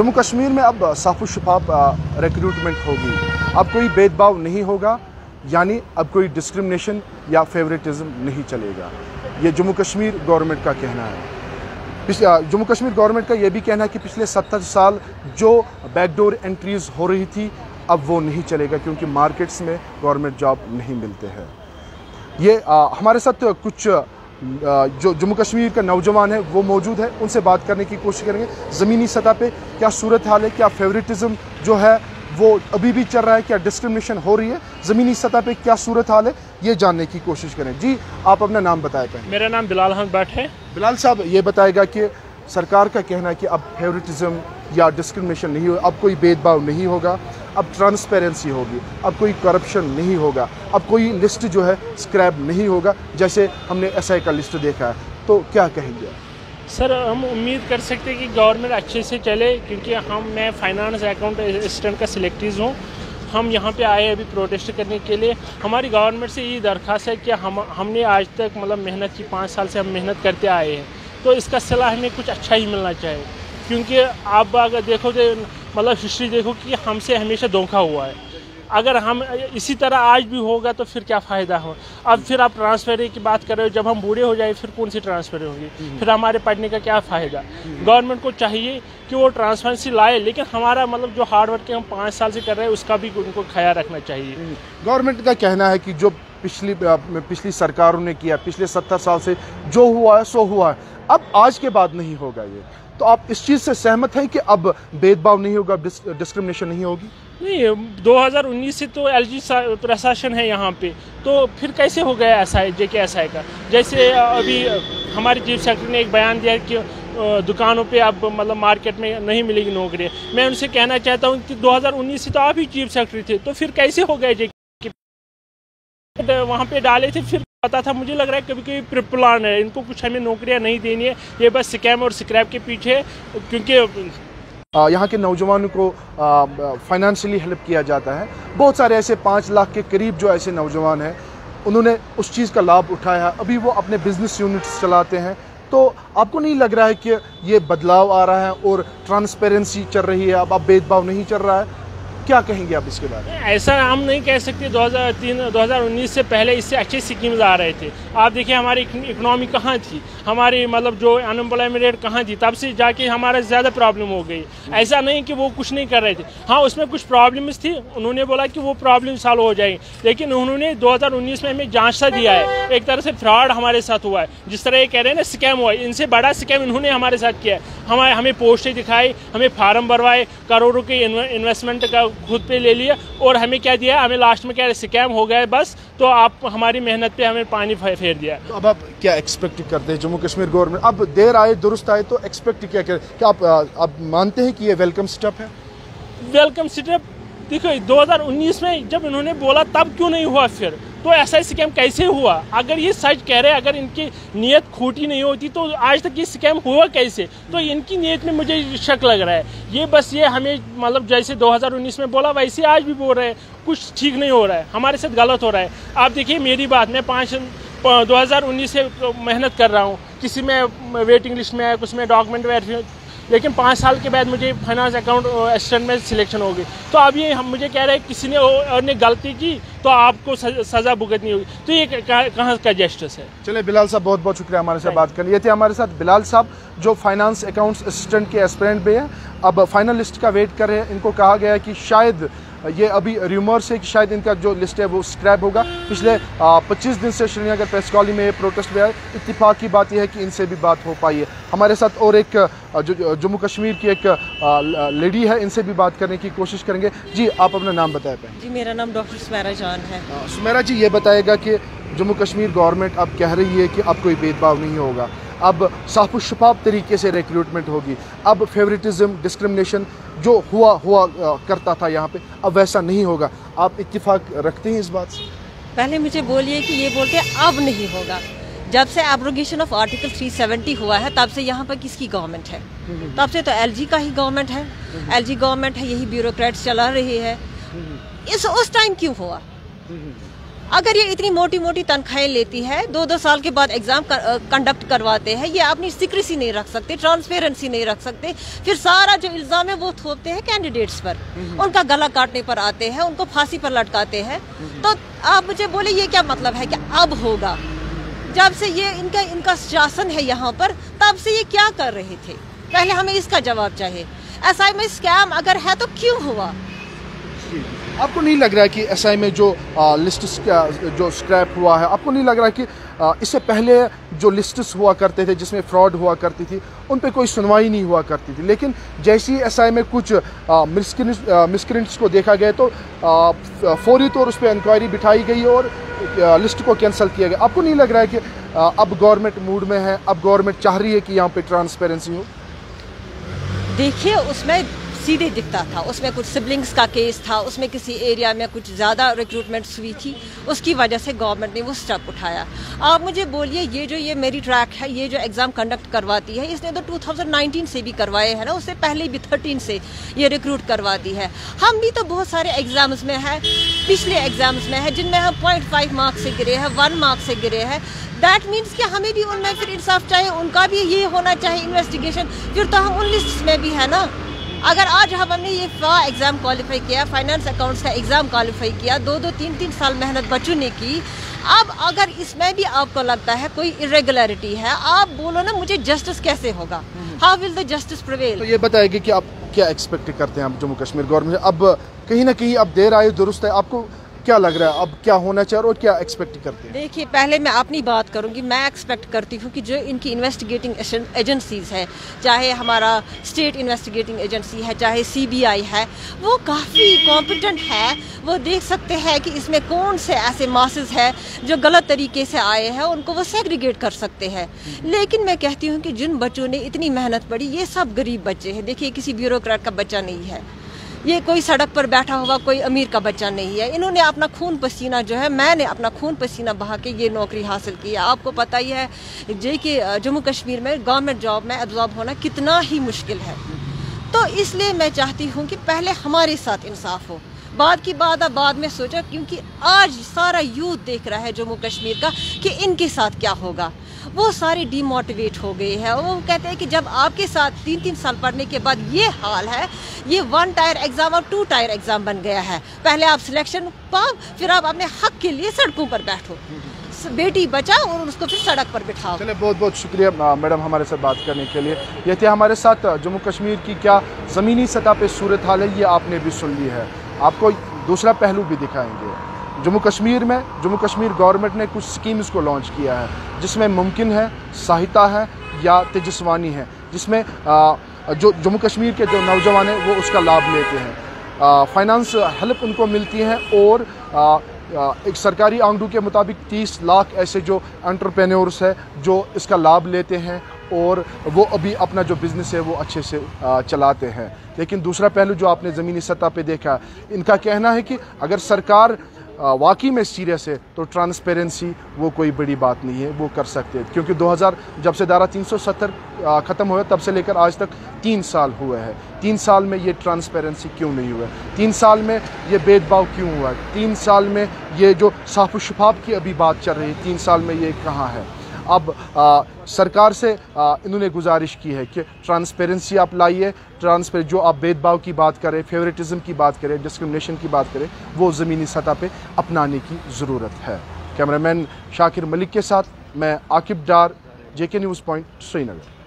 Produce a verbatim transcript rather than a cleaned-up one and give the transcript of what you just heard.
जम्मू कश्मीर में अब साफ़ शफाफ रिक्रूटमेंट होगी, अब कोई भेदभाव नहीं होगा, यानी अब कोई डिस्क्रिमिनेशन या फेवरेटिज्म नहीं चलेगा। ये जम्मू कश्मीर गवर्नमेंट का कहना है। जम्मू कश्मीर गवर्नमेंट का यह भी कहना है कि पिछले सत्तर साल जो बैकडोर एंट्रीज़ हो रही थी अब वो नहीं चलेगा, क्योंकि मार्केट्स में गवर्नमेंट जॉब नहीं मिलते हैं। ये आ, हमारे साथ कुछ आ, जो जम्मू कश्मीर का नौजवान है वो मौजूद है, उनसे बात करने की कोशिश करेंगे। ज़मीनी सतह पे क्या सूरत हाल है, क्या फेवरेटिज्म जो है वो अभी भी चल रहा है, क्या डिस्क्रिमिनेशन हो रही है, ज़मीनी सतह पे क्या सूरत हाल है, ये जानने की कोशिश करें। जी, आप अपना नाम बताएं पहले। मेरा नाम बिलाल खान भट्ट है। बिलाल साहब, ये बताएगा कि सरकार का कहना है कि अब फेवरेटिज्म या डिस्क्रिमिनेशन नहीं हो, अब कोई भेदभाव नहीं होगा, अब ट्रांसपेरेंसी होगी, अब कोई करप्शन नहीं होगा, अब कोई लिस्ट जो है स्क्रैप नहीं होगा, जैसे हमने एस आई का लिस्ट देखा है, तो क्या कहेंगे सर? हम उम्मीद कर सकते हैं कि गवर्नमेंट अच्छे से चले, क्योंकि हम मैं फाइनेंस अकाउंट असिस्टेंट का सिलेक्टीज़ हूँ। हम यहाँ पे आए अभी प्रोटेस्ट करने के लिए। हमारी गवर्नमेंट से ये दरख्वास्त है कि हम हमने आज तक मतलब मेहनत की, पाँच साल से हम मेहनत करते आए हैं, तो इसका सिला हमें कुछ अच्छा ही मिलना चाहिए, क्योंकि आप अगर देखो तो मतलब हिस्ट्री देखो कि हमसे हमेशा धोखा हुआ है। अगर हम इसी तरह आज भी होगा तो फिर क्या फ़ायदा हो। अब फिर आप ट्रांसफ़र की बात कर रहे हो, जब हम बूढ़े हो जाए फिर कौन सी ट्रांसफ़र होगी, फिर हमारे पढ़ने का क्या फ़ायदा। गवर्नमेंट को चाहिए कि वो ट्रांसपेरेंसी लाए, लेकिन हमारा मतलब जो हार्ड वर्क हम पाँच साल से कर रहे हैं उसका भी उनको ख्याल रखना चाहिए। गवर्नमेंट का कहना है कि जो पिछली पिछली सरकारों ने किया, पिछले सत्तर साल से जो हुआ है सो हुआ है, अब आज के बाद नहीं होगा ये, तो आप इस चीज़ से सहमत हैं कि अब भेदभाव नहीं होगा, डिस्क्रिमिनेशन नहीं होगी? नहीं, दो हज़ार उन्नीस से तो एलजी प्रशासन है यहाँ पे, तो फिर कैसे हो गया ऐसा है जेके एस आई का। जैसे अभी हमारे चीफ सेक्रेटरी ने एक बयान दिया कि दुकानों पे अब मतलब मार्केट में नहीं मिलेगी नौकरी। मैं उनसे कहना चाहता हूँ कि दो हज़ार उन्नीस से तो आप ही चीफ सेक्रेटरी थे, तो फिर कैसे हो गए जेके वहाँ पे डाले थे। फिर पता था, मुझे लग रहा है कभी कभी प्रिप्लान है, इनको कुछ हमें नौकरियां नहीं देनी है, ये बस स्कैम और स्क्रैप के पीछे। क्योंकि यहाँ के नौजवानों को फाइनेंशियली हेल्प किया जाता है, बहुत सारे ऐसे पाँच लाख के करीब जो ऐसे नौजवान हैं उन्होंने उस चीज़ का लाभ उठाया, अभी वो अपने बिजनेस यूनिट्स चलाते हैं। तो आपको नहीं लग रहा है कि ये बदलाव आ रहा है और ट्रांसपेरेंसी चल रही है, अब अब भेदभाव नहीं चल रहा है, क्या कहेंगे आप इसके बारे में? ऐसा हम नहीं कह सकते, दो हज़ार तीन दो हज़ार उन्नीस से पहले इससे अच्छे स्कीम्स आ रहे थे। आप देखिए हमारी इकोनॉमी कहाँ थी, हमारी मतलब जो अनएम्प्लॉयमेंट रेट कहाँ थी, तब से जाके हमारा ज़्यादा प्रॉब्लम हो गई। ऐसा नहीं कि वो कुछ नहीं कर रहे थे, हाँ उसमें कुछ प्रॉब्लम्स थी, उन्होंने बोला कि वो प्रॉब्लम सॉल्व हो जाएगी, लेकिन उन्होंने दो हज़ार उन्नीस में हमें जांच सा दिया है। एक तरह से फ्रॉड हमारे साथ हुआ है, जिस तरह ये कह रहे हैं ना स्कैम हुआ है, इनसे बड़ा स्कैम इन्होंने हमारे साथ किया है। हमारे हमें पोस्टें दिखाई, हमें फार्म भरवाए, करोड़ों के इन्वेस्टमेंट का खुद पे ले लिया, और हमें क्या दिया, हमें लास्ट में क्या स्कैम हो गया बस, तो आप हमारी मेहनत पे हमें पानी फेर दिया। तो अब आप क्या एक्सपेक्ट करते हैं जम्मू कश्मीर गवर्नमेंट, अब देर आए दुरुस्त आए, तो एक्सपेक्ट क्या करें, क्या आप, आप मानते हैं कि ये वेलकम स्टेप है? वेलकम स्टेप देखो, दो हज़ार उन्नीस में जब इन्होंने बोला तब क्यों नहीं हुआ, फिर तो ऐसा स्कैम कैसे हुआ? अगर ये सच कह रहे हैं, अगर इनकी नीयत खोटी नहीं होती तो आज तक ये स्कैम हुआ कैसे? तो इनकी नीयत में मुझे शक लग रहा है, ये बस ये हमें मतलब जैसे दो हज़ार उन्नीस में बोला वैसे आज भी बोल रहे हैं, कुछ ठीक नहीं हो रहा है, हमारे साथ गलत हो रहा है। आप देखिए मेरी बात, मैं पाँच दो हज़ार उन्नीस से मेहनत कर रहा हूँ, किसी में वेटिंग लिस्ट में है, कुछ में डॉक्यूमेंट वेरिफिकेशन, लेकिन पाँच साल के बाद मुझे फाइनेंस अकाउंट असिस्टेंट में सिलेक्शन हो गई। तो अब ये हम मुझे कह रहे हैं किसी ने और ने गलती की तो आपको सज़ा भुगतनी होगी, तो ये कहाँ का जस्टिस है? चलिए बिलाल साहब, बहुत बहुत शुक्रिया हमारे साथ बात करने। ये थे हमारे साथ बिलाल साहब जो फाइनेंस अकाउंट्स असिस्टेंट के एस्पिरेंट भी हैं, अब फाइनल लिस्ट का वेट कर रहे हैं। इनको कहा गया है कि शायद ये अभी र्यूमर्स है कि शायद इनका जो लिस्ट है वो स्क्रैप होगा। पिछले पच्चीस दिन से श्रीनगर प्रेस कॉलोनी में प्रोटेस्ट हुआ है। इत्तेफाक की बात यह है कि इनसे भी बात हो पाई है। हमारे साथ और एक जो जम्मू कश्मीर की एक लेडी है, इनसे भी बात करने की कोशिश करेंगे। जी, आप अपना नाम बताएं। जी, मेरा नाम डॉक्टर समीरा जान है। समीरा जी, ये बताएगा कि जम्मू कश्मीर गवर्नमेंट अब कह रही है कि अब कोई भेदभाव नहीं होगा, अब साफ शफाफ तरीके से रिक्रूटमेंट होगी, अब फेवरेटिज्म डिस्क्रिमिनेशन जो हुआ हुआ करता था यहाँ पे अब वैसा नहीं होगा, आप इत्तिफाक रखते हैं इस बात से? पहले मुझे बोलिए कि ये बोलते हैं अब नहीं होगा। जब से एब्रोगेशन ऑफ आर्टिकल तीन सौ सत्तर हुआ है तब से यहाँ पर किसकी गवर्नमेंट है? तब से तो एलजी का ही गवर्नमेंट है, एलजी गवर्नमेंट है, यही ब्यूरोक्रेट्स चला रही है। इस उस टाइम क्यों हुआ? अगर ये इतनी मोटी मोटी तनख्वाहें लेती है, दो दो साल के बाद एग्जाम कंडक्ट करवाते हैं, ये अपनी सीक्रेसी नहीं रख सकते, ट्रांसपेरेंसी नहीं रख सकते, फिर सारा जो इल्ज़ाम है वो थोपते हैं कैंडिडेट्स पर, उनका गला काटने पर आते हैं, उनको फांसी पर लटकाते हैं। तो आप मुझे बोले ये क्या मतलब है कि अब होगा? जब से ये इनका इनका शासन है यहाँ पर, तब से ये क्या कर रहे थे? पहले हमें इसका जवाब चाहिए। एसआई में स्कैम अगर है तो क्यों हुआ? आपको नहीं लग रहा है कि एसआई में जो आ, लिस्ट जो स्क्रैप हुआ है, आपको नहीं लग रहा है कि आ, इससे पहले जो लिस्ट्स हुआ करते थे जिसमें फ्रॉड हुआ करती थी, उन पे कोई सुनवाई नहीं हुआ करती थी, लेकिन जैसे ही एसआई में कुछ मिसक्रिंट्स को देखा गया तो फौरी तौर उस पर इंक्वायरी बिठाई गई और आ, लिस्ट को कैंसिल किया गया। आपको नहीं लग रहा है कि आ, अब गवर्नमेंट मूड में है, अब गवर्नमेंट चाह रही है कि यहाँ पर ट्रांसपेरेंसी हो? देखिए, उसमें सीधे दिखता था, उसमें कुछ सिबलिंग्स का केस था, उसमें किसी एरिया में कुछ ज़्यादा रिक्रूटमेंट्स हुई थी, उसकी वजह से गवर्नमेंट ने वो स्टेप उठाया। आप मुझे बोलिए, ये जो ये मेरी ट्रैक है, ये जो एग्ज़ाम कंडक्ट करवाती है, इसने तो दो हज़ार उन्नीस से भी करवाए हैं ना, उससे पहले भी तेरह से ये रिक्रूट करवाती है। हम भी तो बहुत सारे एग्ज़ाम्स में है, पिछले एग्ज़ाम्स में है, जिनमें हम पॉइंट फाइव मार्क्स से गिरे हैं, वन मार्क्स से गिरे हैं। दैट मीन्स कि हमें भी उनमें फिर इंसाफ चाहिए, उनका भी ये होना चाहिए इन्वेस्टिगेशन, फिर तो हम उन लिस्ट में भी है ना। अगर आज हमने ये फा एग्ज़ाम क्वालिफाई किया, फाइनेंस अकाउंट्स का एग्ज़ाम क्वालिफाई किया, दो दो तीन तीन साल मेहनत बच्चों ने की, अब अगर इसमें भी आपको लगता है कोई इरेगुलरिटी है, आप बोलो ना मुझे जस्टिस कैसे होगा? How will the justice prevail? तो ये बताएगी कि आप क्या एक्सपेक्ट करते हैं आप जम्मू कश्मीर गवर्नमेंट? अब कहीं ना कहीं अब देर आए दुरुस्त है, आपको क्या लग रहा है अब क्या होना चाहिए और क्या एक्सपेक्ट करते हैं? देखिए, पहले मैं अपनी बात करूंगी। मैं एक्सपेक्ट करती हूं कि जो इनकी इन्वेस्टिगेटिंग एजेंसीज है, चाहे हमारा स्टेट इन्वेस्टिगेटिंग एजेंसी है, चाहे सीबीआई है, वो काफ़ी कॉम्पिटेंट है, वो देख सकते हैं कि इसमें कौन से ऐसे मासेस हैं जो गलत तरीके से आए हैं, उनको वो सेग्रीगेट कर सकते हैं। लेकिन मैं कहती हूँ कि जिन बच्चों ने इतनी मेहनत पड़ी, ये सब गरीब बच्चे हैं। देखिए, किसी ब्यूरोक्रेट का बच्चा नहीं है, ये कोई सड़क पर बैठा हुआ कोई अमीर का बच्चा नहीं है। इन्होंने अपना खून पसीना जो है, मैंने अपना खून पसीना बहा के ये नौकरी हासिल की है। आपको पता ही है जे के जम्मू कश्मीर में गवर्नमेंट जॉब में एब्जॉर्ब होना कितना ही मुश्किल है। तो इसलिए मैं चाहती हूँ कि पहले हमारे साथ इंसाफ हो, बाद की बात अब बाद में सोचा, क्योंकि आज सारा यूथ देख रहा है जम्मू कश्मीर का कि इनके साथ क्या होगा। वो सारे डीमोटिवेट हो गए हैं, वो कहते हैं कि जब आपके साथ तीन तीन साल पढ़ने के बाद ये हाल है, ये वन टायर एग्ज़ाम और टू टायर एग्ज़ाम बन गया है। पहले आप सिलेक्शन पाओ, फिर आप अपने हक के लिए सड़कों पर बैठो, बेटी बचाओ और उसको फिर सड़क पर बिठाओ। चलिए, बहुत बहुत शुक्रिया मैडम हमारे साथ बात करने के लिए। ये थे हमारे साथ जम्मू कश्मीर की क्या ज़मीनी सतह पर सूरत हाल है, ये आपने भी सुन ली है, आपको दूसरा पहलू भी दिखाएंगे। जम्मू कश्मीर में जम्मू कश्मीर गवर्नमेंट ने कुछ स्कीम्स को लॉन्च किया है, जिसमें मुमकिन है सहायता है या तेजस्वानी है, जिसमें जो जम्मू कश्मीर के जो नौजवान हैं वो उसका लाभ लेते हैं, फाइनेंस हेल्प उनको मिलती है। और आ, एक सरकारी आंकड़ों के मुताबिक तीस लाख ऐसे जो एंटरप्रेन्योर्स है जो इसका लाभ लेते हैं और वो अभी अपना जो बिज़नेस है वो अच्छे से चलाते हैं। लेकिन दूसरा पहलू जो आपने ज़मीनी सतह पे देखा, इनका कहना है कि अगर सरकार वाकई में सीरियस है तो ट्रांसपेरेंसी वो कोई बड़ी बात नहीं है, वो कर सकते हैं। क्योंकि दो हज़ार जब से धारा तीन सौ सत्तर ख़त्म हुआ तब से लेकर आज तक तीन साल हुए हैं, तीन साल में ये ट्रांसपेरेंसी क्यों नहीं हुआ? तीन साल में ये भेदभाव क्यों हुआ? तीन साल में ये जो साफ शफाफ की अभी बात चल रही है, तीन साल में ये कहाँ है? अब आ, सरकार से आ, इन्होंने गुजारिश की है कि ट्रांसपेरेंसी आप लाइए, ट्रांसपेरेंट जो आप भेदभाव की बात करें, फेवरेटिज्म की बात करें, डिस्क्रिमिनेशन की बात करें, वो ज़मीनी सतह पे अपनाने की ज़रूरत है। कैमरामैन शाकिर मलिक के साथ मैं Aqib Dar, JK news point, Srinagar.